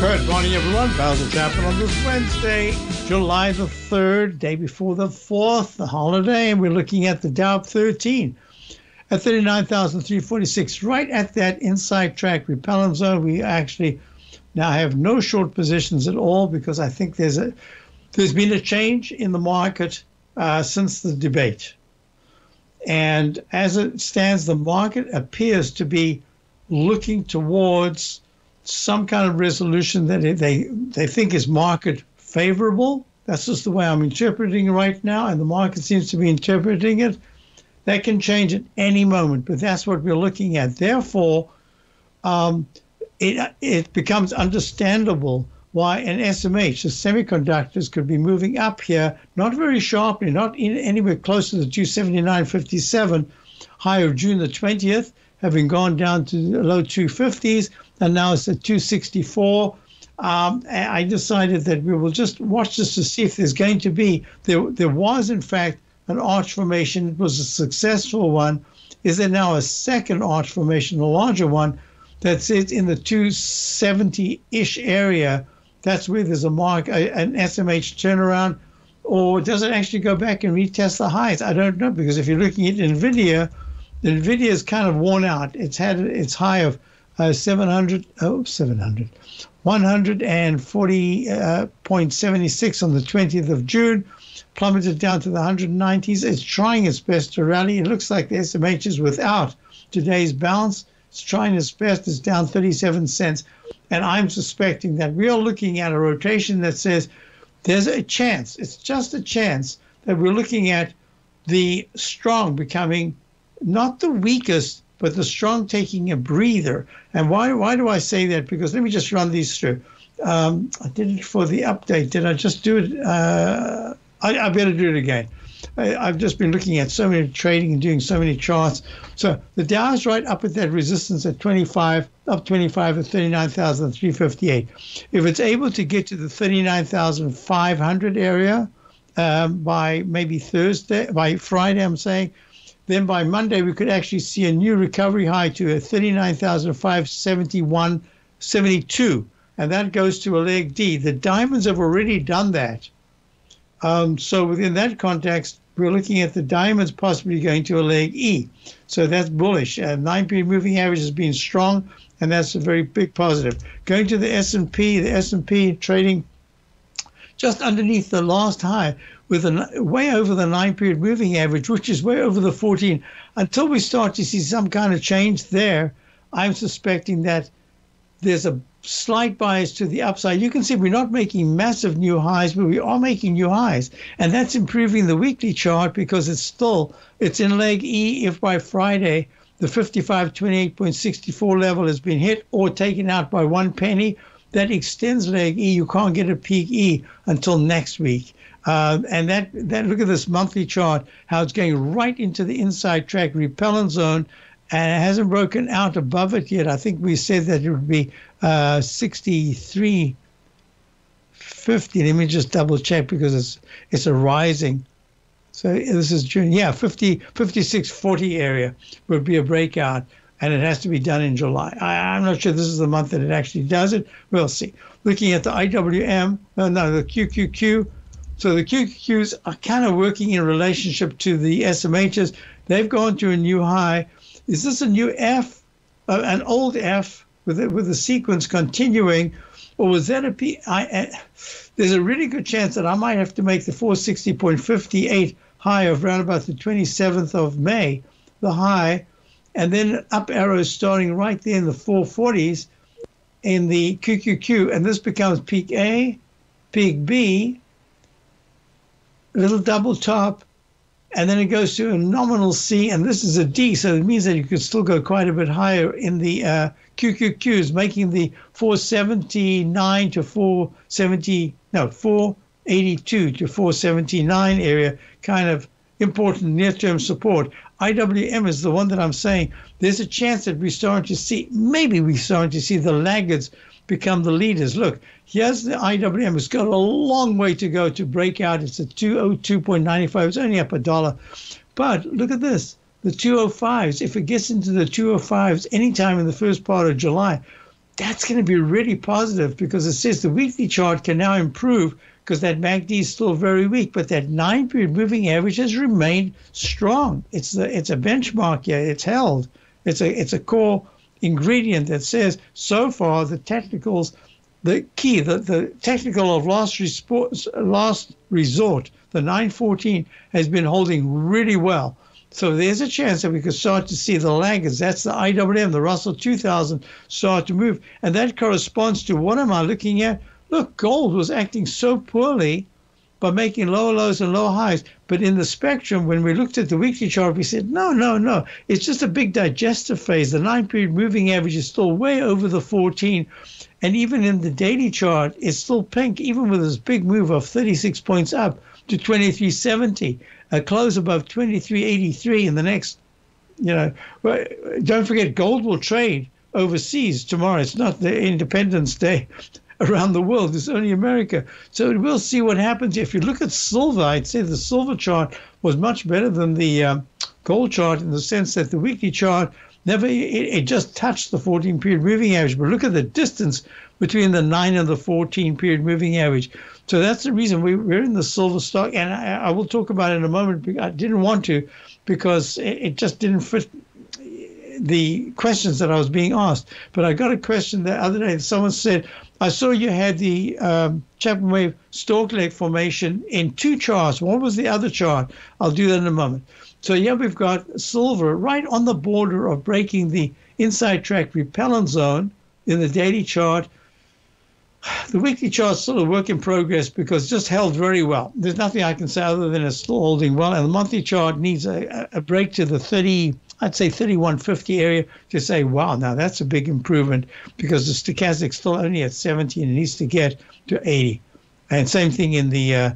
Good morning, everyone. Basil Chapman on this Wednesday, July the 3rd, day before the 4th, the holiday, and we're looking at the Dow 13 at 39,346. Right at that inside track repellent zone, we actually now have no short positions at all because I think there's been a change in the market since the debate. And as it stands, the market appears to be looking towards some kind of resolution that they think is market favorable. That's just the way I'm interpreting it right now, and the market seems to be interpreting it. That can change at any moment, but that's what we're looking at. Therefore, it becomes understandable why an SMH, the semiconductors, could be moving up here, not very sharply, not in anywhere close to the 279.57 high of June the 20th, having gone down to the low 250s, and now it's at 264. I decided that we will just watch this to see if there's going to be, there was in fact an arch formation. It was a successful one. Is there now a second arch formation, a larger one, that sits in the 270-ish area? That's where there's a mark, an SMH turnaround, or does it actually go back and retest the highs? I don't know, because if you're looking at NVIDIA is kind of worn out. It's had its high of 140.76 on the 20th of June, plummeted down to the 190s. It's trying its best to rally. It looks like the SMH is without today's bounce. It's trying its best. It's down 37 cents. And I'm suspecting that we are looking at a rotation that says there's a chance, it's just a chance, that we're looking at the strong becoming not the weakest, but the strong taking a breather. And why do I say that? Because let me just run these through. I did it for the update. Did I just do it? I better do it again. I've just been looking at so many trading and doing so many charts. So the Dow is right up at that resistance at 25 at 39,358. If it's able to get to the 39,500 area by maybe Thursday, by Friday, I'm saying, then by Monday, we could actually see a new recovery high to a 39,571.72. And that goes to a leg D. The diamonds have already done that. So within that context, we're looking at the diamonds possibly going to a leg E. So that's bullish. 9-period moving average has been strong, and that's a very big positive. Going to the S&P trading just underneath the last high, with way over the 9-period moving average, which is way over the 14. Until we start to see some kind of change there, I'm suspecting that there's a slight bias to the upside. You can see we're not making massive new highs, but we are making new highs. And that's improving the weekly chart because it's in leg E if by Friday the 5528.64 level has been hit or taken out by 1 penny. That extends leg E. You can't get a peak E until next week. And that look at this monthly chart, how it's going right into the inside track repellent zone, and it hasn't broken out above it yet. I think we said that it would be 63.50. Let me just double check because it's a rising. So this is June. Yeah, 56.40 area would be a breakout, and it has to be done in July. I'm not sure this is the month that it actually does it. We'll see. Looking at the IWM, the QQQ. So the QQQs are kind of working in relationship to the SMHs. They've gone to a new high. Is this a new F, an old F with the sequence continuing, or was that a P? There's a really good chance that I might have to make the 460.58 high of around about the 27th of May, the high, and then up arrows starting right there in the 440s in the QQQ, and this becomes peak A, peak B, a little double top, and then it goes to a nominal C, and this is a D, so it means that you could still go quite a bit higher in the QQQs, making the 479 to 470, no, 482 to 479 area kind of important near-term support. IWM is the one that I'm saying there's a chance that we're starting to see, maybe we're starting to see the laggards become the leaders. Look, here's the IWM. It's got a long way to go to break out. It's at 202.95. It's only up $1. But look at this, the 205s. If it gets into the 205s anytime in the first part of July, that's going to be really positive because it says the weekly chart can now improve because that MACD is still very weak, but that 9-period moving average has remained strong. It's a benchmark here. It's held. It's a core ingredient that says so far the technicals, the key, the technical of last resort, the 914 has been holding really well. So there's a chance that we could start to see the laggards. That's the IWM, the Russell 2000 start to move, and that corresponds to what am I looking at? Look, gold was acting so poorly by making lower lows and lower highs. But in the spectrum, when we looked at the weekly chart, we said, no, no, no. It's just a big digestive phase. The 9-period moving average is still way over the 14. And even in the daily chart, it's still pink, even with this big move of 36 points up to 2370, a close above 2383 in the next, don't forget, gold will trade overseas tomorrow. It's not the Independence Day around the world. It's only America. So we'll see what happens. If you look at silver, I'd say the silver chart was much better than the gold chart in the sense that the weekly chart never, it just touched the 14-period moving average. But look at the distance between the 9 and the 14-period moving average. So that's the reason we're in the silver stock. And I will talk about it in a moment. I didn't want to because it just didn't fit the questions that I was being asked. But I got a question the other day. Someone said, I saw you had the Chapman Wave stalk leg formation in 2 charts. What was the other chart? I'll do that in a moment. So here we've got silver right on the border of breaking the inside track repellent zone in the daily chart. The weekly chart's still a work in progress because it's just held very well. There's nothing I can say other than it's still holding well. And the monthly chart needs a break to the 30, I'd say 3150 area to say, wow, now that's a big improvement because the stochastic's still only at 70 and it needs to get to 80. And same thing in the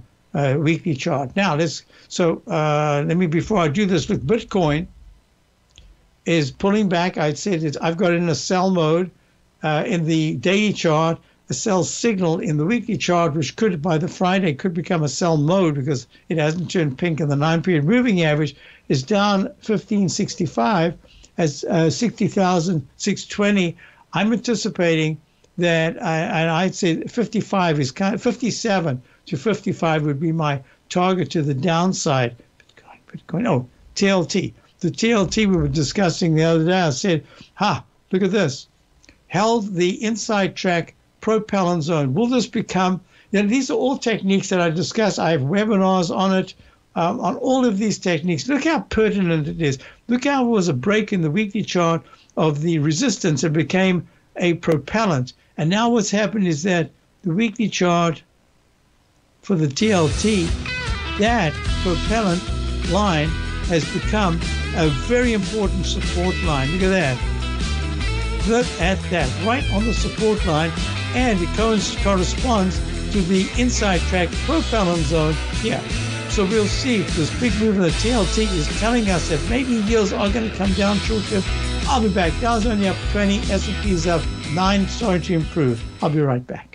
weekly chart. Now, before I do this, look, Bitcoin is pulling back. I'd said I've got in a sell mode in the daily chart. A sell signal in the weekly chart, which could, by the Friday, could become a sell mode because it hasn't turned pink, and the 9-period moving average is down 1565 as 60,620. I'm anticipating that, I'd say 55 is kind of 57 to 55 would be my target to the downside. Bitcoin, oh, TLT. The TLT we were discussing the other day, I said, look at this. Held the inside track propellant zone. Will this become, these are all techniques that I discuss. I have webinars on it, on all of these techniques. Look how pertinent it is. Look how it was a break in the weekly chart of the resistance. It became a propellant. And now what's happened is that the weekly chart for the TLT, that propellant line has become a very important support line. Look at that. Look at that. Right on the support line. And it corresponds to the inside track propellant zone here. So we'll see if this big move in the TLT is telling us that maybe yields are going to come down short term. I'll be back. Dow's only up 20, S&P is up 9, starting to improve. I'll be right back.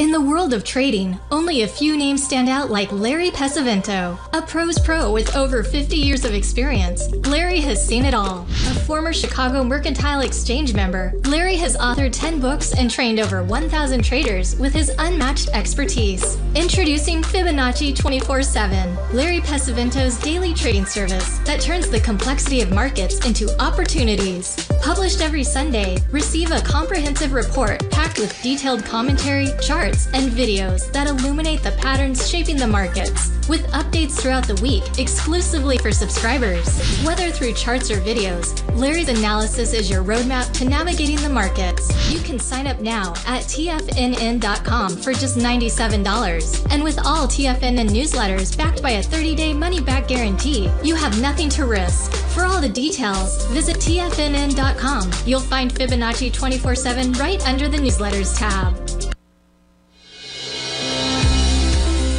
In the world of trading, only a few names stand out like Larry Pesavento. A pro's pro with over 50 years of experience, Larry has seen it all. A former Chicago Mercantile Exchange member, Larry has authored 10 books and trained over 1,000 traders with his unmatched expertise. Introducing Fibonacci 24/7, Larry Pesavento's daily trading service that turns the complexity of markets into opportunities. Published every Sunday, receive a comprehensive report packed with detailed commentary, charts, and videos that illuminate the patterns shaping the markets, with updates throughout the week exclusively for subscribers. Whether through charts or videos, Larry's analysis is your roadmap to navigating the markets. You can sign up now at TFNN.com for just $97. And with all TFNN newsletters backed by a 30-day money-back guarantee, you have nothing to risk. For all the details, visit TFNN.com. You'll find Fibonacci 24/7 right under the newsletters tab.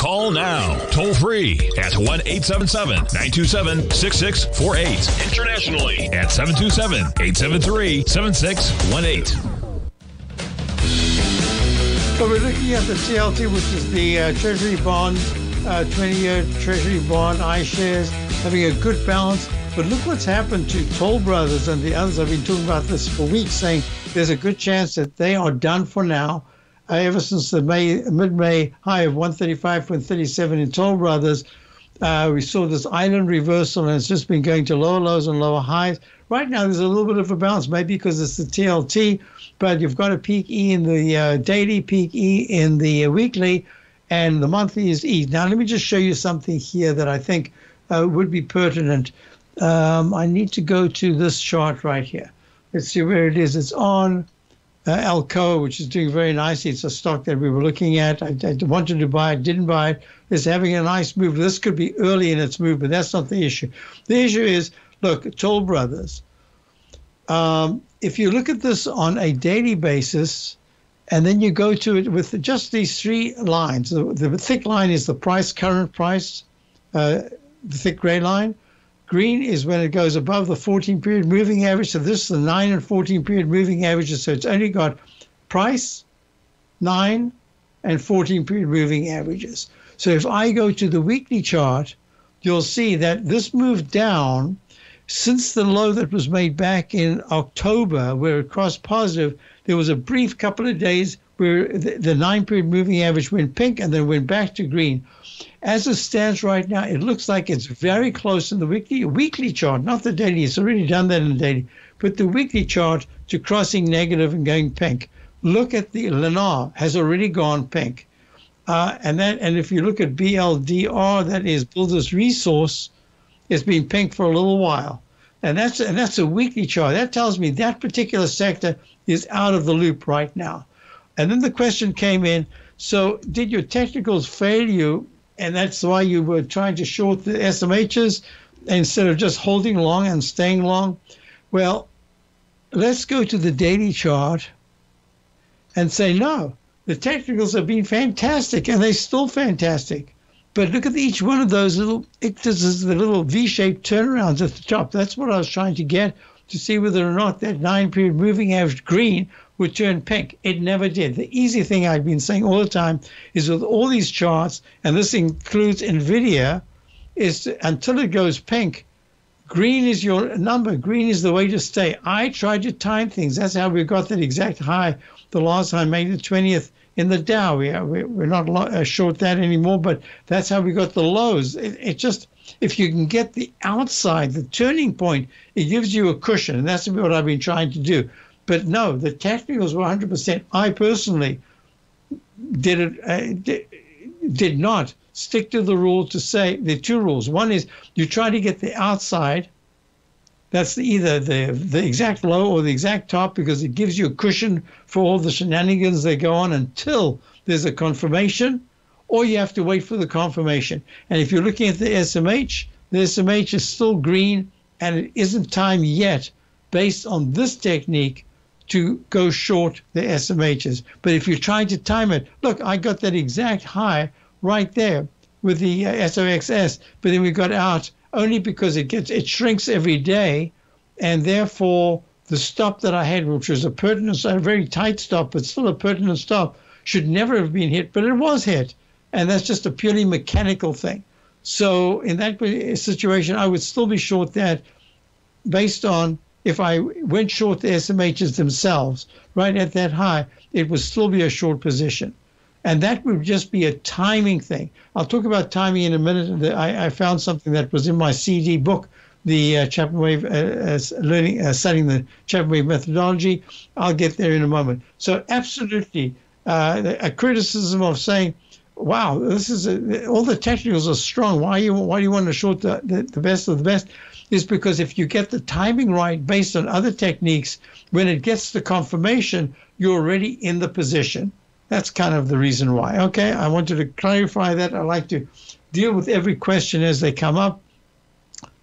Call now, toll free at 1-877-927-6648. Internationally at 727-873-7618. So we're looking at the TLT, which is the Treasury bond, 20-year Treasury bond, iShares, having a good balance. But look what's happened to Toll Brothers and the others. I've been talking about this for weeks, saying there's a good chance that they are done for now. Ever since the mid-May high of 135.37 in Toll Brothers, we saw this island reversal, and it's just been going to lower lows and lower highs. Right now, there's a little bit of a bounce, maybe because it's the TLT, but you've got a peak E in the daily, peak E in the weekly, and the monthly is E. Now, let me just show you something here that I think would be pertinent. I need to go to this chart right here. Let's see where it is. It's on Alcoa, which is doing very nicely. It's a stock that we were looking at. I wanted to buy it, didn't buy it. It's having a nice move. This could be early in its move, but that's not the issue. The issue is, look, Toll Brothers. If you look at this on a daily basis, and then you go to it with just these three lines. The thick line is the price, current price, the thick gray line. Green is when it goes above the 14-period moving average. So this is the 9 and 14-period moving averages. So it's only got price, 9, and 14-period moving averages. So if I go to the weekly chart, you'll see that this moved down since the low that was made back in October, where it crossed positive. There was a brief couple of days where the 9-period moving average went pink and then went back to green. As it stands right now, it looks like it's very close in the weekly chart, not the daily. It's already done that in the daily. But the weekly chart to crossing negative and going pink. Look at the Lennar has already gone pink. And if you look at BLDR, that is Builders Resource, it's been pink for a little while. And that's a weekly chart. That tells me that particular sector is out of the loop right now. And then the question came in, so did your technicals fail you? And that's why you were trying to short the SMHs instead of just holding long and staying long. Well, let's go to the daily chart and say, no, The technicals have been fantastic, and they're still fantastic. But look at each one of those little ictuses, the little V-shaped turnarounds at the top. That's what I was trying to get, to see whether or not that 9-period moving average green would turn pink. It never did. The easy thing I've been saying all the time is with all these charts, and this includes NVIDIA, is to, until it goes pink, green is your number. Green is the way to stay. I tried to time things. That's how we got that exact high the last time, May the 20th in the Dow. We're not short that anymore, but that's how we got the lows. It just, if you can get the outside, the turning point, it gives you a cushion, and that's what I've been trying to do. But no, the technicals were 100%. I personally did not stick to the rule to say there are two rules. One is you try to get the outside. That's either the exact low or the exact top, because it gives you a cushion for all the shenanigans that go on until there's a confirmation, or you have to wait for the confirmation. And if you're looking at the SMH is still green, and it isn't time yet, based on this technique, to go short the SMHs. But if you're trying to time it, look, I got that exact high right there with the SOXS, but then we got out only because it shrinks every day, and therefore the stop that I had, which was a pertinent, a very tight stop, but still a pertinent stop, should never have been hit, but it was hit, and that's just a purely mechanical thing. So in that situation, I would still be short that, based on if I went short the SMHs themselves right at that high, it would still be a short position. And that would just be a timing thing. I'll talk about timing in a minute. I found something that was in my CD book, the Chapman Wave, studying the Chapman Wave methodology. I'll get there in a moment. So absolutely, a criticism of saying, wow, this is all the technicals are strong. Why do you want to short the best of the best? Is because if you get the timing right based on other techniques, when it gets the confirmation, you're already in the position. That's kind of the reason why. Okay, I wanted to clarify that. I like to deal with every question as they come up.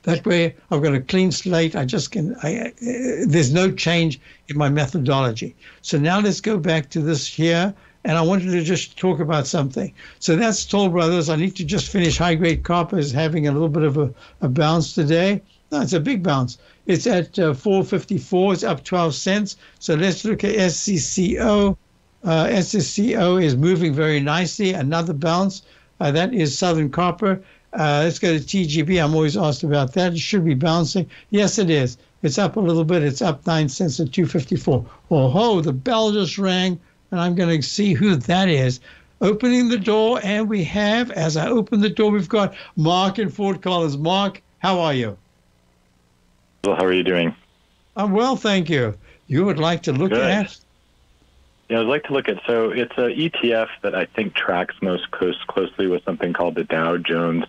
That way, I've got a clean slate. There's no change in my methodology. So now let's go back to this here, and I wanted to just talk about something. So that's Toll Brothers. I need to just finish. High grade copper is having a little bit of a bounce today. No, it's a big bounce. It's at 4.54. It's up 12 cents. So let's look at SCCO. SCCO is moving very nicely. Another bounce. That is Southern Copper. Let's go to TGB. I'm always asked about that. It should be bouncing. Yes, it is. It's up a little bit. It's up 9 cents at 2.54. Oh, ho, the bell just rang, and I'm going to see who that is. Opening the door, and we have, as I open the door, we've got Mark in Fort Collins. Mark, how are you? Well, how are you doing? I'm well, thank you. You would like to look at... Yeah, I'd like to look at, so it's an ETF that I think tracks most closely with something called the Dow Jones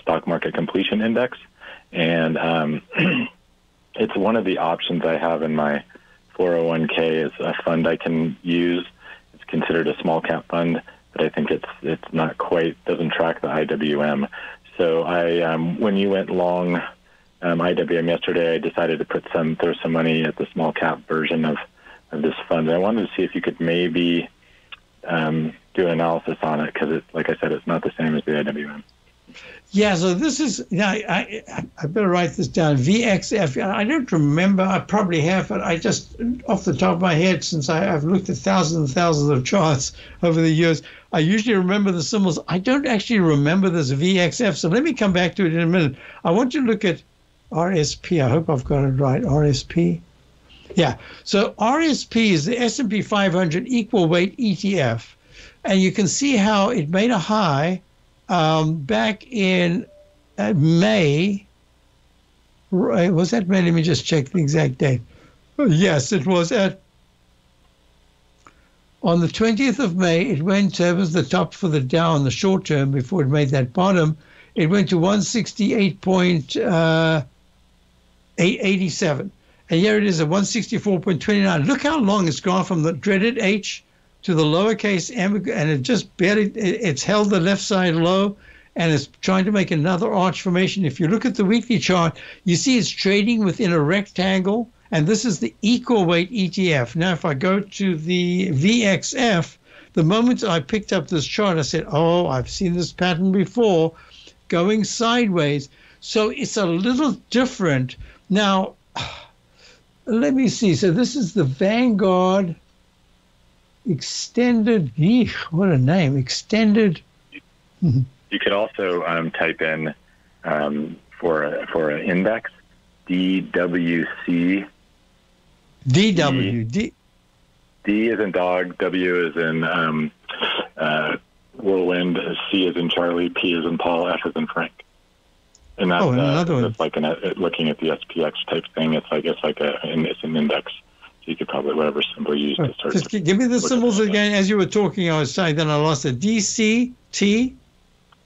Stock Market Completion Index. And it's one of the options I have in my 401k. It's a fund I can use. It's considered a small cap fund, but I think it's not quite, doesn't track the IWM. So I, when you went long IWM yesterday, I decided to throw some money at the small cap version of this fund. And I wanted to see if you could maybe do an analysis on it, because, like I said, it's not the same as the IWM. Yeah, so this is, I better write this down, VXF. I don't remember, I probably have, but I just, off the top of my head, since I've looked at thousands and thousands of charts over the years, I usually remember the symbols. I don't actually remember this VXF, so let me come back to it in a minute. I want you to look at RSP. I hope I've got it right, RSP. Yeah, so RSP is the S&P 500 equal weight ETF, and you can see how it made a high back in May. Was that May? Let me just check the exact date. Yes, it was on the 20th of May. It went to, it was the top for the Dow in the short term before it made that bottom. It went to 168.87. And here it is at 164.29. Look how long it's gone from the dreaded H to the lowercase M, and it just barely, it's held the left side low, and it's trying to make another arch formation. If you look at the weekly chart, you see it's trading within a rectangle, and this is the equal weight ETF. Now, if I go to the VXF, The moment I picked up this chart, I said, oh, I've seen this pattern before, going sideways. So it's a little different. Now, let me see. So this is the Vanguard Extended. Eesh, what a name. Extended. You could also type in for an index, DWC. DW. D as in dog, W as in whirlwind, C as in Charlie, P as in Paul, F as in Frank. And that's, another one. It's like looking at the SPX type thing. It's an index. So you could probably whatever symbol you use to search. Just give me the symbols again. As you were talking, I was saying, then I lost it. D, C, T?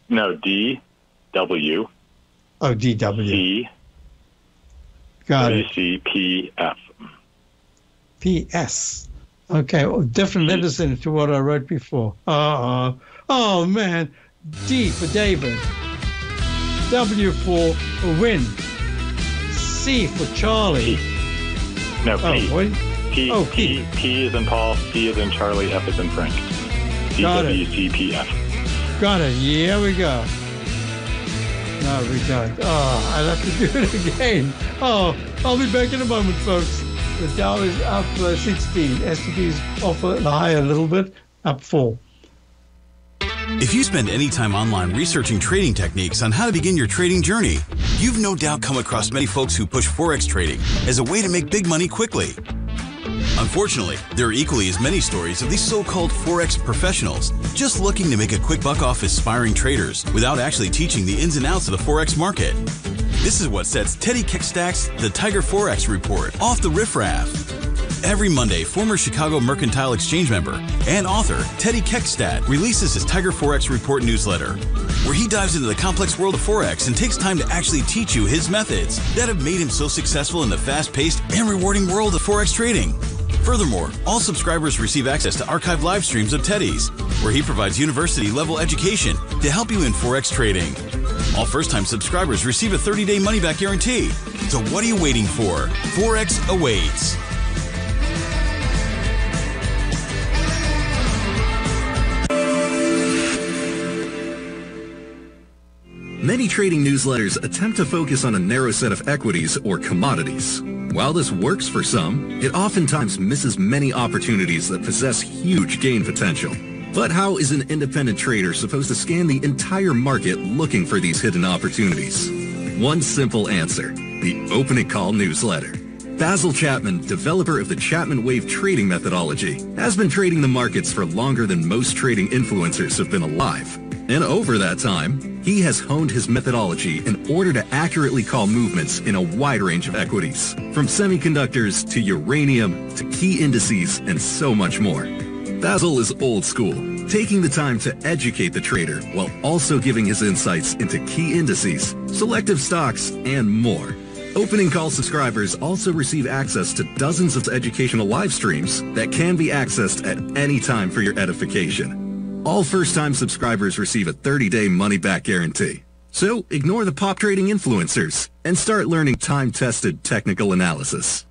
No, D, W. Oh, D, W. C. Got it. C, P, F. P, S. Okay, well, different letters to what I wrote before. Oh, man. D for David. W for win. C for Charlie. P. No, P. Oh, what? P, oh, P. P is in Paul, C is in Charlie, F is in Frank. DWCPF. Got it. Here we go. No, we don't. Oh, I'll have to do it again. Oh, I'll be back in a moment, folks. The Dow is up 16. S&P is off high a little bit, up 4. If you spend any time online researching trading techniques on how to begin your trading journey, you've no doubt come across many folks who push Forex trading as a way to make big money quickly. Unfortunately, there are equally as many stories of these so-called Forex professionals just looking to make a quick buck off aspiring traders without actually teaching the ins and outs of the Forex market. This is what sets Teddy Kickstack's The Tiger Forex Report off the riffraff. Every Monday, former Chicago Mercantile Exchange member and author Teddy Kickstack releases his Tiger Forex Report newsletter, where he dives into the complex world of Forex and takes time to actually teach you his methods that have made him so successful in the fast-paced and rewarding world of Forex trading. Furthermore, all subscribers receive access to archived live streams of Teddy's, where he provides university-level education to help you in Forex trading. All first-time subscribers receive a 30-day money-back guarantee. So what are you waiting for? Forex awaits. Many trading newsletters attempt to focus on a narrow set of equities or commodities. While this works for some, it oftentimes misses many opportunities that possess huge gain potential. But how is an independent trader supposed to scan the entire market looking for these hidden opportunities? One simple answer, the Opening Call newsletter. Basil Chapman, developer of the Chapman Wave trading methodology, has been trading the markets for longer than most trading influencers have been alive. And over that time, he has honed his methodology in order to accurately call movements in a wide range of equities, from semiconductors to uranium to key indices and so much more. Basil is old school, taking the time to educate the trader while also giving his insights into key indices, selective stocks, and more. Opening Call subscribers also receive access to dozens of educational live streams that can be accessed at any time for your edification. All first-time subscribers receive a 30-day money-back guarantee. So ignore the pop trading influencers and start learning time-tested technical analysis.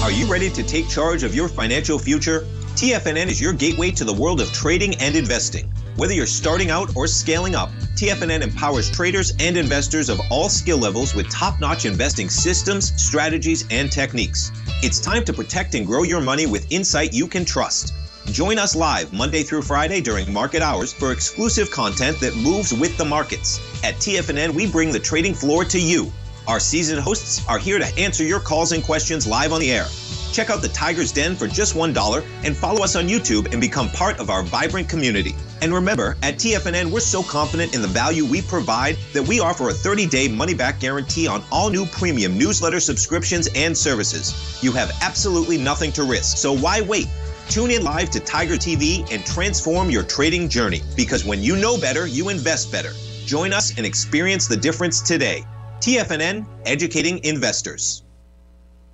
Are you ready to take charge of your financial future? TFNN is your gateway to the world of trading and investing. Whether you're starting out or scaling up, TFNN empowers traders and investors of all skill levels with top-notch investing systems, strategies, and techniques. It's time to protect and grow your money with insight you can trust. Join us live Monday through Friday during market hours for exclusive content that moves with the markets. At TFNN, we bring the trading floor to you. Our seasoned hosts are here to answer your calls and questions live on the air. Check out the Tiger's Den for just $1 and follow us on YouTube and become part of our vibrant community. And remember, at TFNN, we're so confident in the value we provide that we offer a 30-day money-back guarantee on all new premium newsletter subscriptions and services. You have absolutely nothing to risk, so why wait? Tune in live to Tiger TV and transform your trading journey, because when you know better, you invest better. Join us and experience the difference today. TFNN, educating investors.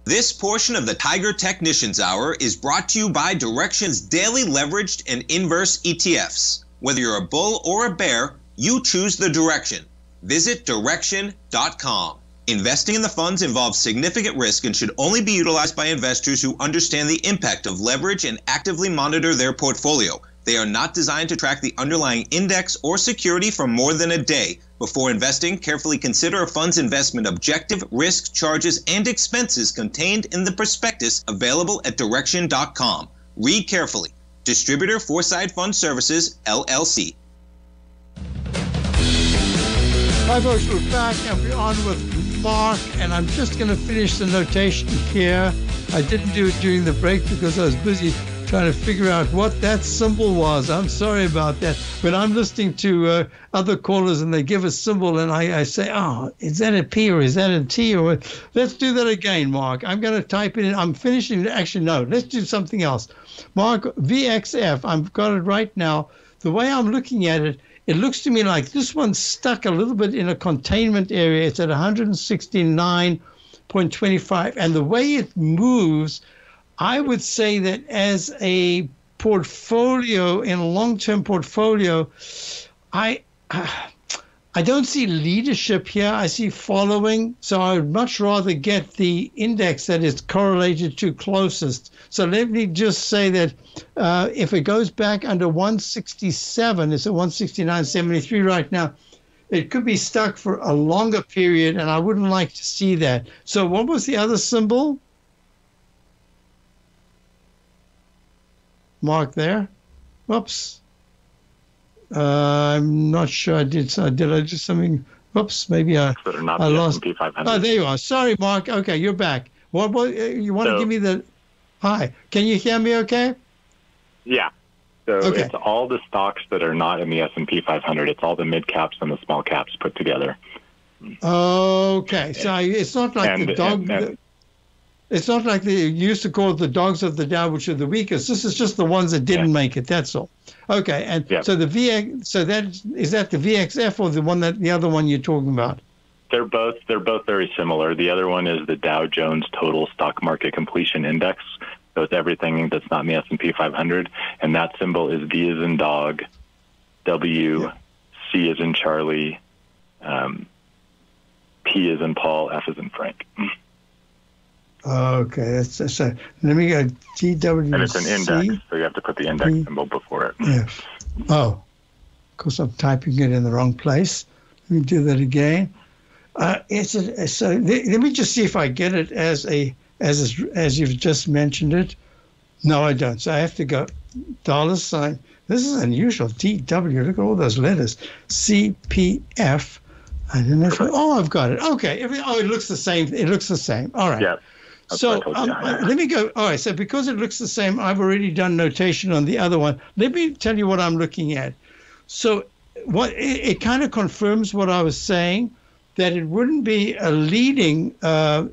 This portion of the Tiger Technicians Hour is brought to you by Direction's daily leveraged and inverse ETFs. Whether you're a bull or a bear, you choose the direction. Visit direction.com. Investing in the funds involves significant risk and should only be utilized by investors who understand the impact of leverage and actively monitor their portfolio. They are not designed to track the underlying index or security for more than a day. Before investing, carefully consider a fund's investment objective, risk, charges, and expenses contained in the prospectus available at direction.com. Read carefully. Distributor Foreside Fund Services, LLC. Hi folks, we're back and we're on with Mark, and I'm just going to finish the notation here. I didn't do it during the break because I was busy trying to figure out what that symbol was. I'm sorry about that. But I'm listening to other callers and they give a symbol and I say, oh, is that a P or is that a T? Or let's do that again, Mark. I'm going to type it in. I'm finishing. Actually, no, let's do something else. Mark, VXF, I've got it right now. The way I'm looking at it, it looks to me like this one's stuck a little bit in a containment area. It's at 169.25. And the way it moves, I would say that as a portfolio, in a long-term portfolio, I don't see leadership here. I see following. So I would much rather get the index that is correlated to closest. So let me just say that if it goes back under 167, it's at 169.73 right now, it could be stuck for a longer period, and I wouldn't like to see that. So what was the other symbol? Mark there. Whoops. I'm not sure I did. Did I do something? Whoops. Maybe I lost. Oh, there you are. Sorry, Mark. Okay, you're back. What you want to give me the? Hi. Can you hear me? Okay. Yeah. So okay. It's all the stocks that are not in the S&P 500. It's all the mid caps and the small caps put together. Okay. So it's not like the dog. It's not like they used to call it the dogs of the Dow, which are the weakest. This is just the ones that didn't make it. That's all. Okay, and so the is that the VXF or the other one you're talking about? They're both very similar. The other one is the Dow Jones Total Stock Market Completion Index. So it's everything that's not in the S&P 500, and that symbol is D as in dog, W, C as in Charlie, P as in Paul, F as in Frank. Okay, that's a, let me go GWC. And it's an index, so you have to put the index symbol before it. Yeah. Oh, of course I'm typing it in the wrong place. Let me do that again. Let me just see if I get it as you've just mentioned it. No, I don't. So I have to go $ sign. This is unusual. TW. Look at all those letters. CPF. I don't know. Oh, I've got it. Okay. It looks the same. It looks the same. All right. Yeah. So let me go. All right. So because it looks the same, I've already done notation on the other one. Let me tell you what I'm looking at. So it kind of confirms what I was saying, that it wouldn't be a leading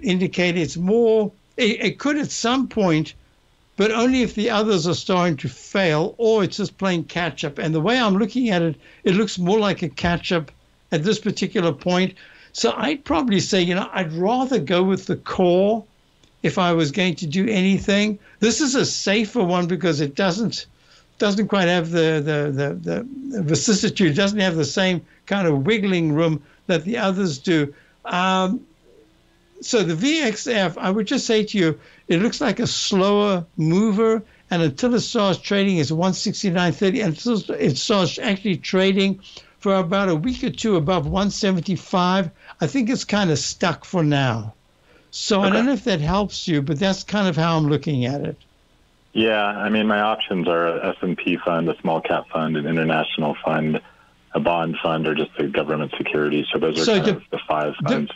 indicator. It's more, it could at some point, but only if the others are starting to fail or it's just playing catch up. And the way I'm looking at it, it looks more like a catch up at this particular point. So I'd probably say, you know, I'd rather go with the core if I was going to do anything. This is a safer one because it doesn't quite have the vicissitude, it doesn't have the same kind of wiggling room that the others do. So the VXF, I would just say to you, it looks like a slower mover, and until it starts trading, it's 169.30, and until it starts actually trading for about a week or two above 175, I think it's kind of stuck for now. So I don't know if that helps you, but that's kind of how I'm looking at it. Yeah, I mean, my options are an S&P fund, a small cap fund, an international fund, a bond fund, or just a government security. So those are kind of the five funds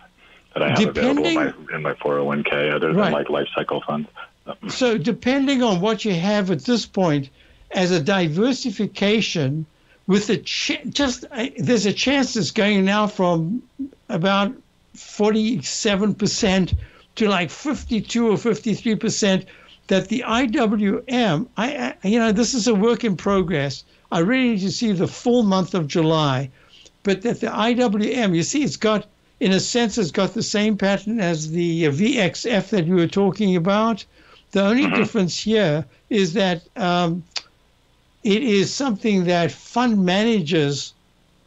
that I have available in my 401k, other than like life cycle funds. So depending on what you have at this point, as a diversification, with the there's a chance it's going now from about 47% to like 52 or 53%. That the IWM, you know, this is a work in progress. I really need to see the full month of July, but that the IWM, you see, it's got, in a sense, it's got the same pattern as the VXF that you were talking about. The only difference here is that it is something that fund managers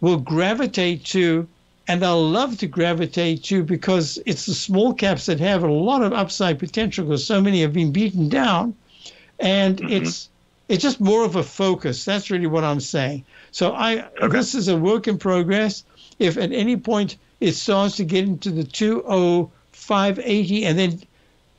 will gravitate to And I love to gravitate to, because it's the small caps that have a lot of upside potential, because so many have been beaten down. And it's just more of a focus. That's really what I'm saying. So this is a work in progress. If at any point it starts to get into the 20580 and then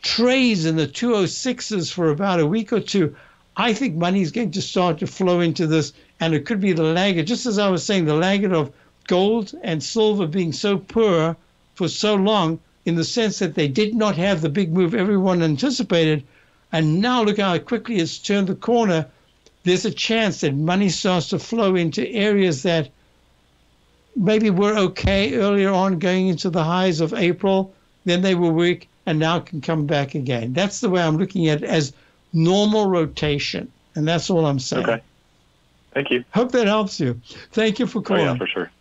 trades in the 206s for about a week or two, I think money is going to start to flow into this, and it could be the laggard. Just as I was saying, the laggard of gold and silver being so poor for so long, in the sense that they did not have the big move everyone anticipated. And now look how quickly it's turned the corner. There's a chance that money starts to flow into areas that maybe were okay earlier on, going into the highs of April, then they were weak, and now can come back again. That's the way I'm looking at it, as normal rotation. And that's all I'm saying. Okay. Thank you. Hope that helps you. Thank you for calling. Oh, yeah, for sure.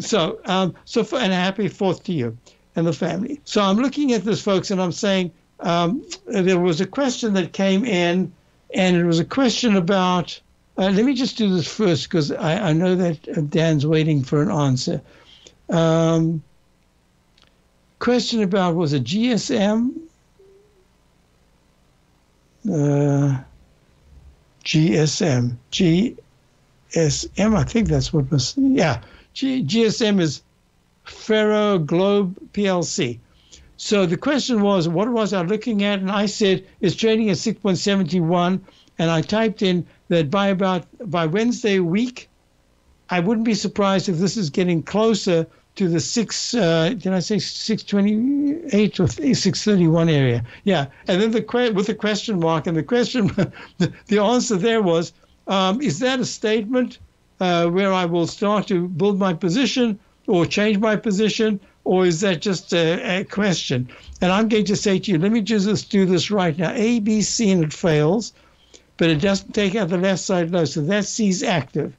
So, and a happy Fourth to you and the family. So I'm looking at this, folks, and I'm saying there was a question that came in, and it was a question about, let me just do this first, because I know that Dan's waiting for an answer. Question about, was it GSM? GSM, I think that's what was, yeah. GSM is Ferro Globe PLC. So the question was, what was I looking at? And I said, it's trading at 6.71. And I typed in that by Wednesday week, I wouldn't be surprised if this is getting closer to the 628 or 631 area. Yeah. And then with the question mark, and the question, the answer there was, is that a statement where I will start to build my position or change my position, or is that just a question? And I'm going to say to you, let me just do this right now. A, B, C, and it fails, but it doesn't take out the left side low, so that C is active.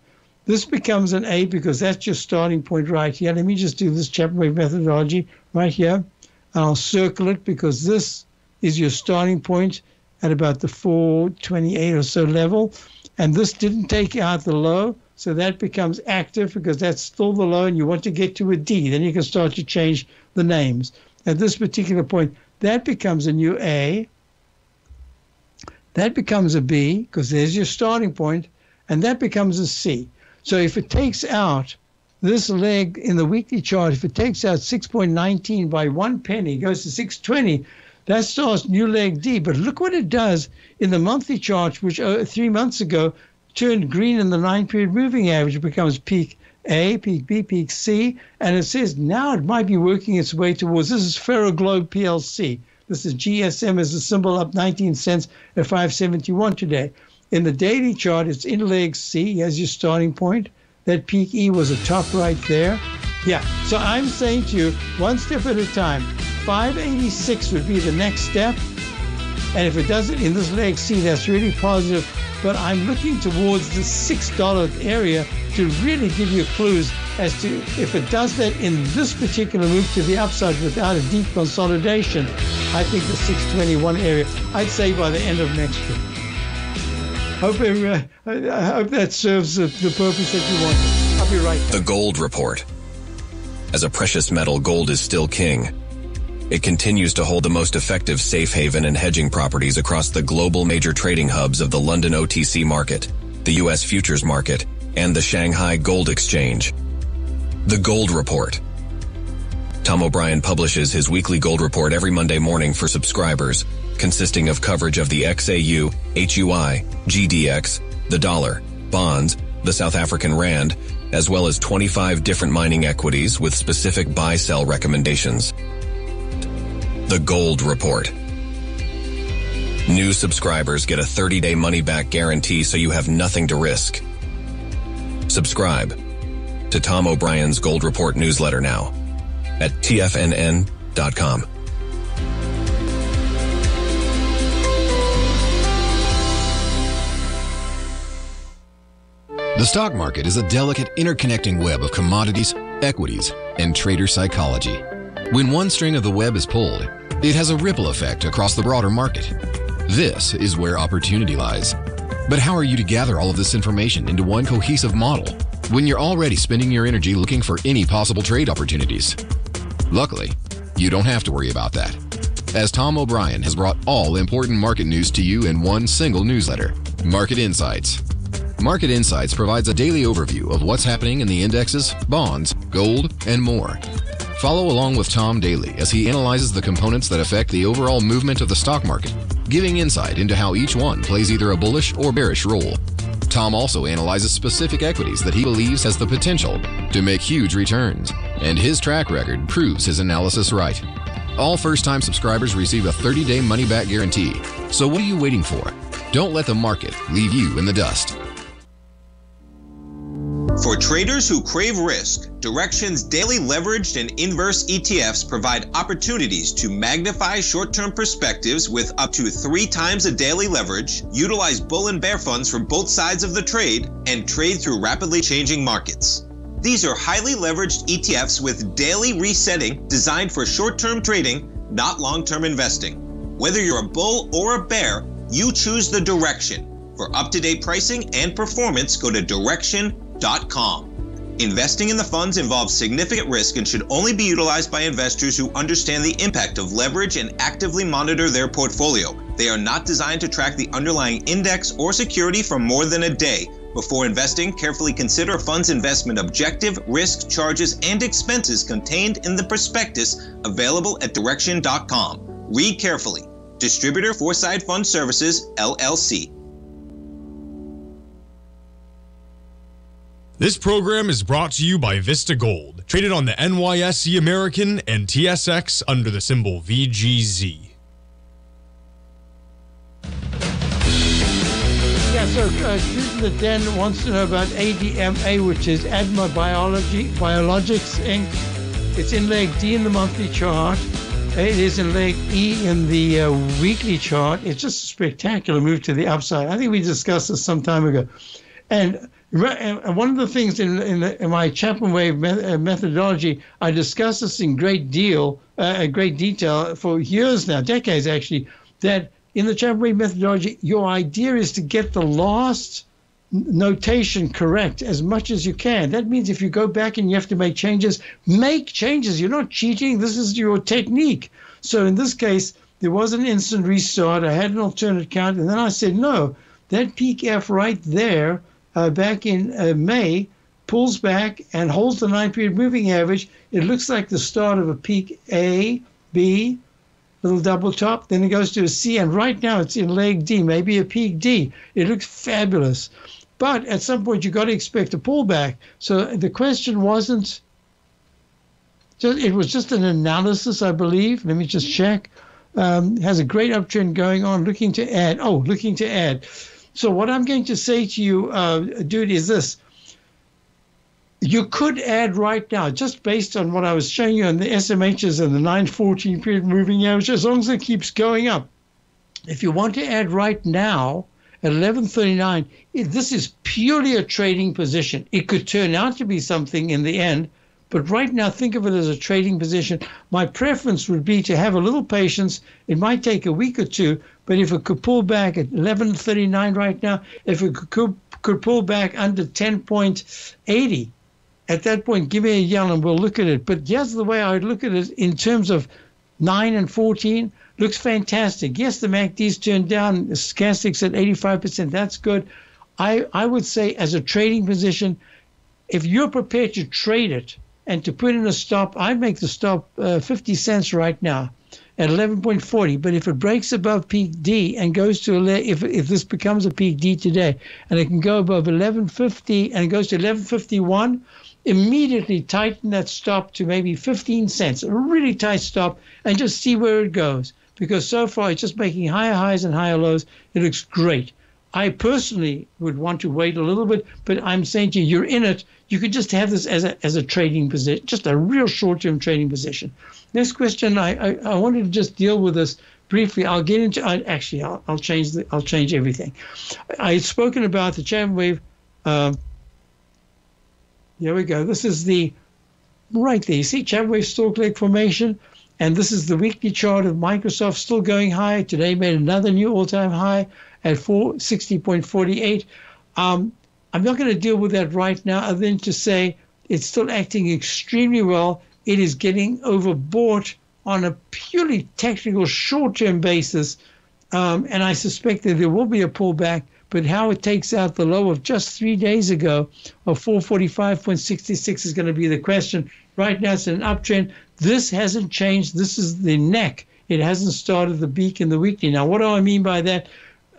This becomes an A because that's your starting point right here. Let me just do this Chapman Wave methodology right here. And I'll circle it because this is your starting point at about the 428 or so level. And this didn't take out the low, so that becomes active because that's still the low, and you want to get to a D. Then you can start to change the names. At this particular point, that becomes a new A. That becomes a B because there's your starting point, and that becomes a C. So if it takes out this leg in the weekly chart, if it takes out 6.19 by 1 penny, goes to 6.20, that starts new leg D. But look what it does in the monthly chart, which 3 months ago turned green in the 9-period moving average. It becomes peak A, peak B, peak C. And it says now it might be working its way towards, this is Ferroglobe PLC. This is GSM as the symbol, up 19 cents at 5.71 today. In the daily chart, it's in leg C as your starting point. That peak E was a top right there. Yeah, so I'm saying to you, one step at a time. 586 would be the next step. And if it doesn't in this leg C, that's really positive. But I'm looking towards the $6 area to really give you clues as to if it does that in this particular move to the upside without a deep consolidation, I think the 621 area, I'd say by the end of next year. I hope that serves the purpose that you want. I'll be right back. The Gold Report. As a precious metal, gold is still king. It continues to hold the most effective safe haven and hedging properties across the global major trading hubs of the London OTC market, the U.S. futures market, and the Shanghai Gold Exchange. The Gold Report. Tom O'Brien publishes his weekly Gold Report every Monday morning for subscribers, consisting of coverage of the XAU, HUI, GDX, the dollar, bonds, the South African rand, as well as 25 different mining equities with specific buy-sell recommendations. The Gold Report. New subscribers get a 30-day money-back guarantee, so you have nothing to risk. Subscribe to Tom O'Brien's Gold Report newsletter now at tfnn.com. The stock market is a delicate, interconnecting web of commodities, equities, and trader psychology. When one string of the web is pulled, it has a ripple effect across the broader market. This is where opportunity lies. But how are you to gather all of this information into one cohesive model when you're already spending your energy looking for any possible trade opportunities? Luckily, you don't have to worry about that, as Tom O'Brien has brought all important market news to you in one single newsletter, Market Insights. Market Insights provides a daily overview of what's happening in the indexes, bonds, gold, and more. Follow along with Tom daily as he analyzes the components that affect the overall movement of the stock market, giving insight into how each one plays either a bullish or bearish role. Tom also analyzes specific equities that he believes has the potential to make huge returns, and his track record proves his analysis right. All first-time subscribers receive a 30-day money-back guarantee. So what are you waiting for? Don't let the market leave you in the dust. For traders who crave risk, Direction's daily leveraged and inverse ETFs provide opportunities to magnify short-term perspectives with up to 3 times a daily leverage, utilize bull and bear funds for both sides of the trade, and trade through rapidly changing markets. These are highly leveraged ETFs with daily resetting designed for short-term trading, not long-term investing. Whether you're a bull or a bear, you choose the Direction. For up-to-date pricing and performance, go to Direction.com. Investing in the funds involves significant risk and should only be utilized by investors who understand the impact of leverage and actively monitor their portfolio. They are not designed to track the underlying index or security for more than a day. Before investing, carefully consider a fund's investment objective, risk, charges, and expenses contained in the prospectus available at direction.com. Read carefully. Distributor Foreside Fund Services, LLC. This program is brought to you by Vista Gold, traded on the NYSE American and TSX under the symbol VGZ. Yeah, so Susan the Den wants to know about ADMA, which is ADMA Biologics Inc. It's in leg D in the monthly chart. It is in leg E in the weekly chart. It's just a spectacular move to the upside. I think we discussed this some time ago. And one of the things in my Chapman Wave methodology, I discussed this in great detail for years now, decades actually, that in the Chapman Wave methodology, your idea is to get the last notation correct as much as you can. That means if you go back and you have to make changes. You're not cheating. This is your technique. So in this case, there was an instant restart. I had an alternate count, and then I said, no, that peak F right there, back in May, pulls back and holds the 9-period moving average. It looks like the start of a peak A, B, little double top. Then it goes to a C, and right now it's in leg D, maybe a peak D. It looks fabulous. But at some point, you've got to expect a pullback. So the question wasn't, it was just an analysis, I believe. Let me just check. Has a great uptrend going on, looking to add. So what I'm going to say to you, dude, is this. You could add right now, just based on what I was showing you on the SMHs and the 9-14 period moving average, as long as it keeps going up. If you want to add right now at 11:39, this is purely a trading position. It could turn out to be something in the end, but right now think of it as a trading position. My preference would be to have a little patience. It might take a week or two. But if it could pull back at 11:39 right now, if it could pull back under 10.80, at that point, give me a yell and we'll look at it. But here's the way I would look at it in terms of 9 and 14. Looks fantastic. Yes, the MACD's turned down. Stochastics at 85%. That's good. I would say as a trading position, if you're prepared to trade it and to put in a stop, I'd make the stop 50 cents right now at 11.40, but if it breaks above peak D and goes to, if this becomes a peak D today, and it can go above 11.50 and it goes to 11.51, immediately tighten that stop to maybe 15 cents, a really tight stop, and just see where it goes. Because so far it's just making higher highs and higher lows. It looks great. I personally would want to wait a little bit, but I'm saying to you, you're in it. You could just have this as a trading position, just a real short-term trading position. Next question, I wanted to just deal with this briefly. I'll get into. I'll change everything. I've spoken about the Chapman Wave. Here we go. This is the right there. You see Chapman Wave stalk leg formation, and this is the weekly chart of Microsoft still going high. Today made another new all-time high. at 460.48. I'm not going to deal with that right now, other than to say it's still acting extremely well. It is getting overbought on a purely technical short-term basis, and I suspect that there will be a pullback. But how it takes out the low of just 3 days ago of 445.66 is going to be the question. Right now it's an uptrend. This hasn't changed. This is the neck. It hasn't started the beak in the weekly. Now, what do I mean by that?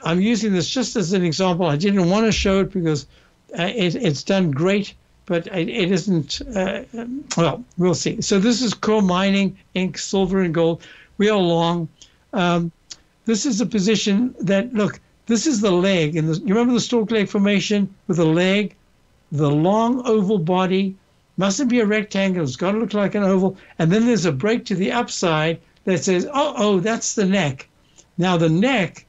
I'm using this just as an example. I didn't want to show it because it's done great, but it isn't. Well, we'll see. So this is coal mining, Inc., silver and gold. We are long. This is a position that, look, this is the leg. And you remember the stalk leg formation with the leg, the long oval body. Mustn't be a rectangle. It's got to look like an oval. And then there's a break to the upside that says, oh, that's the neck. Now, the neck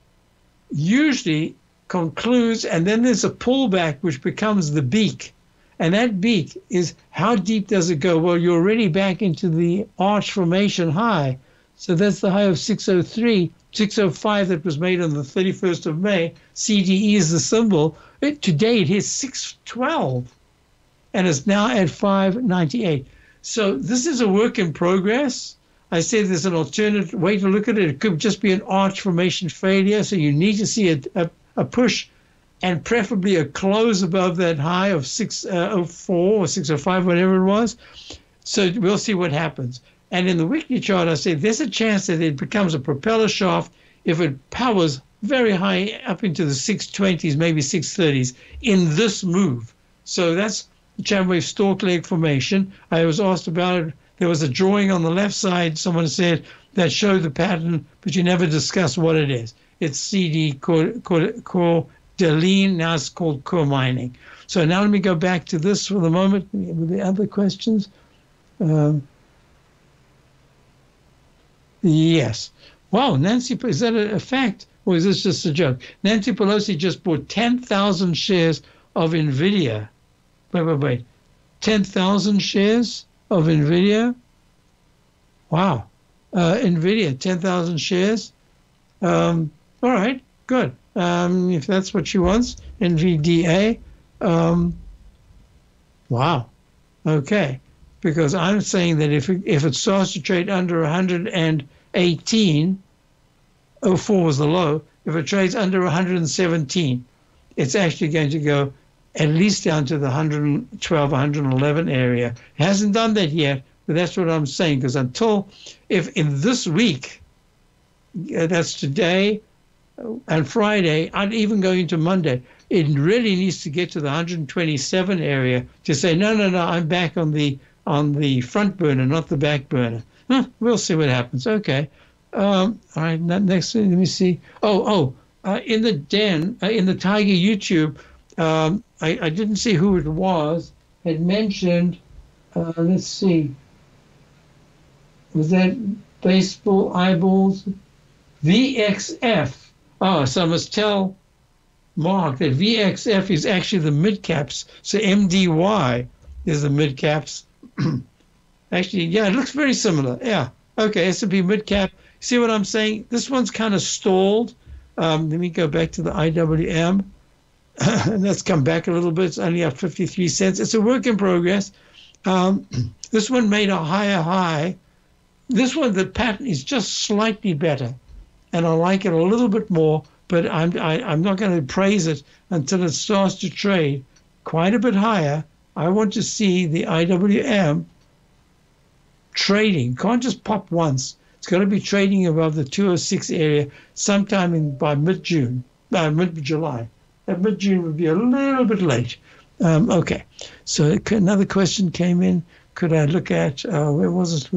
usually concludes, and then there's a pullback, which becomes the beak. And that beak is, how deep does it go? Well, you're already back into the arch formation high. So that's the high of 603. 605 that was made on the 31st of May. CDE is the symbol. Today it hits 612, and it's now at 598. So this is a work in progress. I say there's an alternate way to look at it. It could just be an arch formation failure, so you need to see a push and preferably a close above that high of 604 or 605, whatever it was. So we'll see what happens. And in the weekly chart, I say there's a chance that it becomes a propeller shaft if it powers very high up into the 620s, maybe 630s in this move. So that's the Chapman Wave stalk leg formation. I was asked about it. There was a drawing on the left side, someone said, that showed the pattern, but you never discuss what it is. It's CD Cordeline, now it's called core mining. So now let me go back to this for the moment with the other questions. Yes. Wow, Nancy, is that a fact or is this just a joke? Nancy Pelosi just bought 10,000 shares of NVIDIA. Wait. 10,000 shares of NVIDIA? Wow. NVIDIA, 10,000 shares. All right, good. If that's what she wants, NVDA. Wow. Okay. Because I'm saying that if it starts to trade under 118, 04 was the low. If it trades under 117, it's actually going to go at least down to the 112, 111 area. It hasn't done that yet, but that's what I'm saying. Because if in this week, that's today and Friday, I'd even go into Monday, it really needs to get to the 127 area to say, no, I'm back on the front burner, not the back burner. We'll see what happens. Okay. All right. Next, let me see. In the den, in the Tiger YouTube, I didn't see who it was, had mentioned, let's see, was that Baseball Eyeballs? VXF. Oh, so I must tell Mark that VXF is actually the mid-caps, so MDY is the mid-caps. Actually, yeah, it looks very similar. Yeah. Okay, S&P mid-cap. See what I'm saying? This one's kind of stalled. Let me go back to the IWM. And that's come back a little bit. It's only up 53 cents. It's a work in progress. This one made a higher high. This one, the pattern is just slightly better. And I like it a little bit more, but I'm not going to praise it until it starts to trade quite a bit higher. I want to see the IWM trading. Can't just pop once. It's got to be trading above the 206 area sometime by mid-June, mid-July. That mid-June would be a little bit late. Okay. So another question came in. Could I look at, where was it?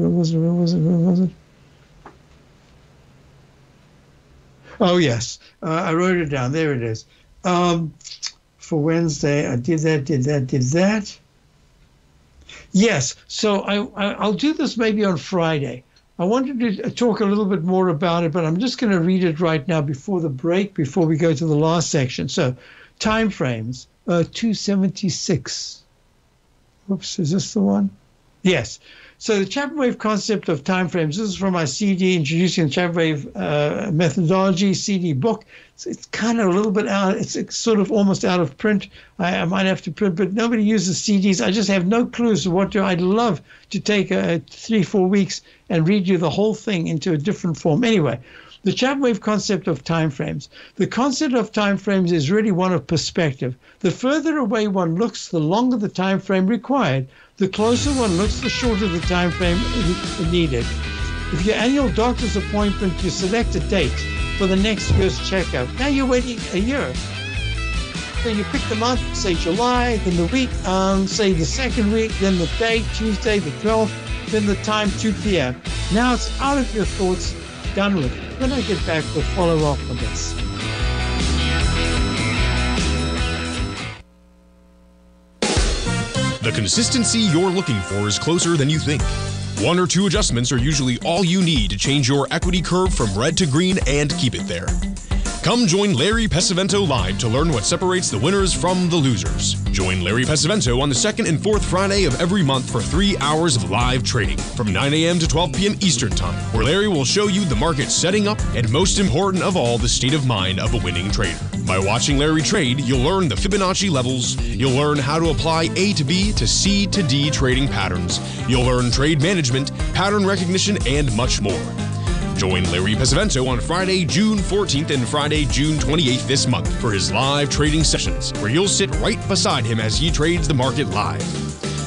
Oh, yes. I wrote it down. There it is. For Wednesday, I did that. Yes, so I'll do this maybe on Friday. I wanted to talk a little bit more about it, but I'm just going to read it right now before the break, before we go to the last section. So, time frames, 276. Oops, is this the one? Yes. So the Chapman Wave concept of timeframes, this is from my CD, Introducing the Chapman Wave Methodology CD book. So it's kind of a little bit out, it's sort of almost out of print. I might have to print, but nobody uses CDs. I just have no clues to what to do. I'd love to take 3-4 weeks and read you the whole thing into a different form. Anyway, the Chapman Wave concept of timeframes. The concept of timeframes is really one of perspective. The further away one looks, the longer the time frame required. The closer one looks, the shorter the time frame needed. If your annual doctor's appointment, you select a date for the next year's checkup. Now you're waiting a year. So you pick the month, say July, then the week, say the second week, then the day, Tuesday the 12th, then the time, 2 p.m. Now it's out of your thoughts, done with it. When I get back, we'll follow up on this. The consistency you're looking for is closer than you think. 1 or 2 adjustments are usually all you need to change your equity curve from red to green and keep it there. Come join Larry Pesavento live to learn what separates the winners from the losers. Join Larry Pesavento on the 2nd and 4th Friday of every month for 3 hours of live trading from 9 a.m. to 12 p.m. Eastern Time, where Larry will show you the market setting up and, most important of all, the state of mind of a winning trader. By watching Larry trade, you'll learn the Fibonacci levels, you'll learn how to apply A to B to C to D trading patterns, you'll learn trade management, pattern recognition, and much more. Join Larry Pesavento on Friday, June 14th and Friday, June 28th this month for his live trading sessions, where you'll sit right beside him as he trades the market live.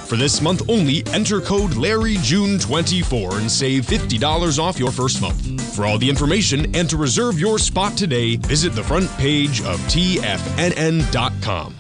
For this month only, enter code LARRYJUNE24 and save $50 off your first month. For all the information and to reserve your spot today, visit the front page of TFNN.com.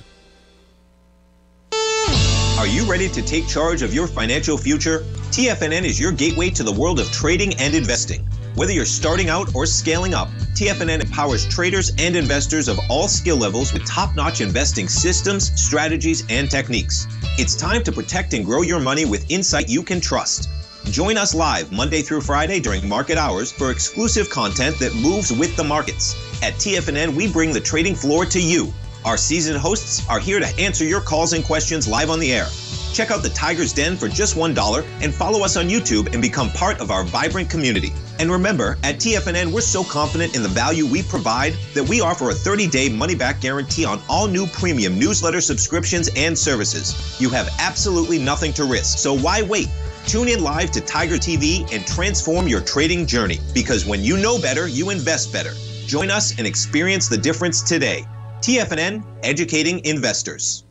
Are you ready to take charge of your financial future? TFNN is your gateway to the world of trading and investing. Whether you're starting out or scaling up, TFNN empowers traders and investors of all skill levels with top-notch investing systems, strategies, and techniques. It's time to protect and grow your money with insight you can trust. Join us live Monday through Friday during market hours for exclusive content that moves with the markets. At TFNN, we bring the trading floor to you. Our seasoned hosts are here to answer your calls and questions live on the air. Check out the Tiger's Den for just $1 and follow us on YouTube and become part of our vibrant community. And remember, at TFNN, we're so confident in the value we provide that we offer a 30-day money-back guarantee on all new premium newsletter subscriptions and services. You have absolutely nothing to risk, so why wait? Tune in live to Tiger TV and transform your trading journey, because when you know better, you invest better. Join us and experience the difference today. TFNN, educating investors.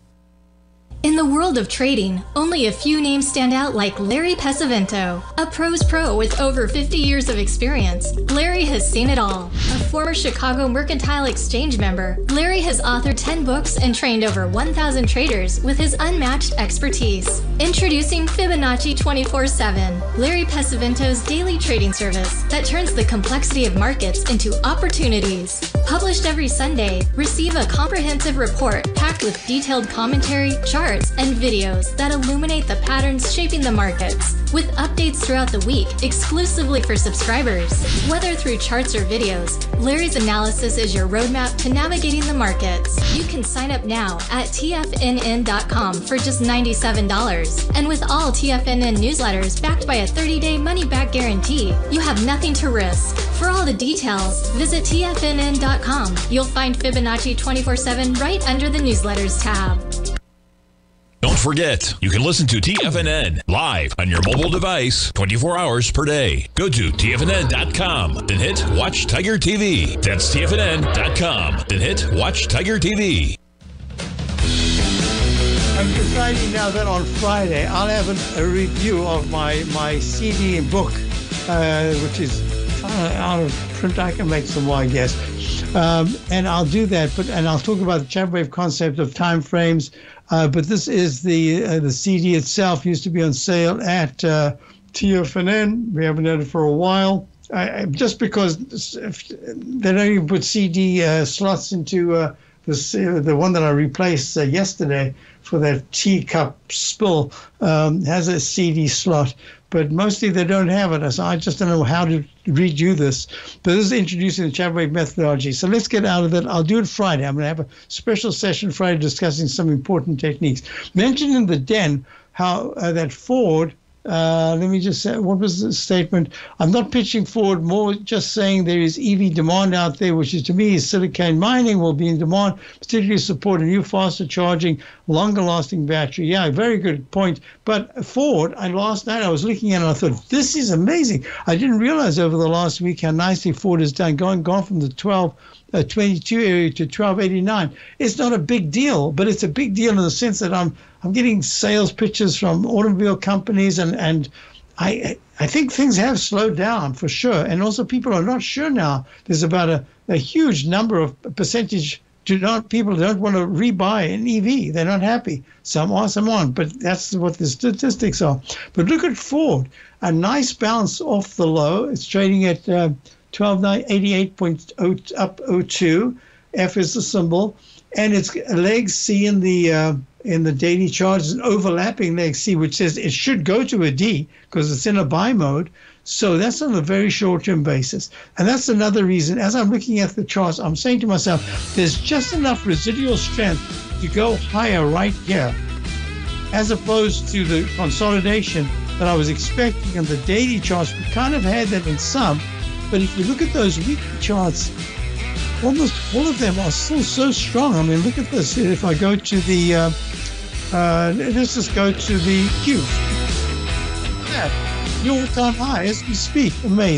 In the world of trading, only a few names stand out like Larry Pesavento. A pro's pro with over 50 years of experience, Larry has seen it all. A former Chicago Mercantile Exchange member, Larry has authored 10 books and trained over 1,000 traders with his unmatched expertise. Introducing Fibonacci 24/7, Larry Pesavento's daily trading service that turns the complexity of markets into opportunities. Published every Sunday, receive a comprehensive report packed with detailed commentary, charts, and videos that illuminate the patterns shaping the markets, with updates throughout the week exclusively for subscribers. Whether through charts or videos, Larry's analysis is your roadmap to navigating the markets. You can sign up now at TFNN.com for just $97. And with all TFNN newsletters backed by a 30-day money-back guarantee, you have nothing to risk. For all the details, visit TFNN.com. You'll find Fibonacci 24/7 right under the Newsletters tab. Don't forget, you can listen to TFNN live on your mobile device 24 hours per day. Go to TFNN.com, then hit Watch Tiger TV. That's TFNN.com, then hit Watch Tiger TV. I'm deciding now that on Friday I'll have a review of my CD and book, which is out of print. I can make some more, I guess. And I'll do that, and I'll talk about the Chapman Wave concept of time frames. But this is the CD itself. Used to be on sale at TFNN. We haven't had it for a while, just because they don't even put CD slots into the one that I replaced yesterday for that teacup spill. Has a CD slot, but mostly they don't have it. So I just don't know how to redo this. But this is Introducing the Chapman Wave methodology. So let's get out of that. I'll do it Friday. I'm going to have a special session Friday discussing some important techniques. Mentioned in the den how that Ford Let me just say, what was the statement? I'm not pitching forward, more just saying there is EV demand out there, which is, to me, is silicon mining will be in demand, particularly support a new faster charging, longer lasting battery. Yeah, very good point. But Ford, and last night I was looking at it and I thought, this is amazing. I didn't realize over the last week how nicely Ford has done, gone from the 22 area to 1289. It's not a big deal, but it's a big deal in the sense that I'm getting sales pitches from automobile companies, and I think things have slowed down for sure, and also people are not sure now. There's about a huge number of percentage people don't want to rebuy an EV. They're not happy. Some are, some aren't, but that's what the statistics are. But look at Ford, a nice bounce off the low. It's trading at 12,988.0 up 02. F is the symbol, and it's leg C in the daily chart, an overlapping leg C, which says it should go to a D because it's in a buy mode. So that's on a very short-term basis, and that's another reason. As I'm looking at the charts, I'm saying to myself, there's just enough residual strength to go higher right here, as opposed to the consolidation that I was expecting on the daily charts. We kind of had that in some. But if you look at those weekly charts, almost all of them are still so strong. I mean, look at this. If I go to the, let's just go to the Q. Yeah, new all-time high as we speak. Amazing.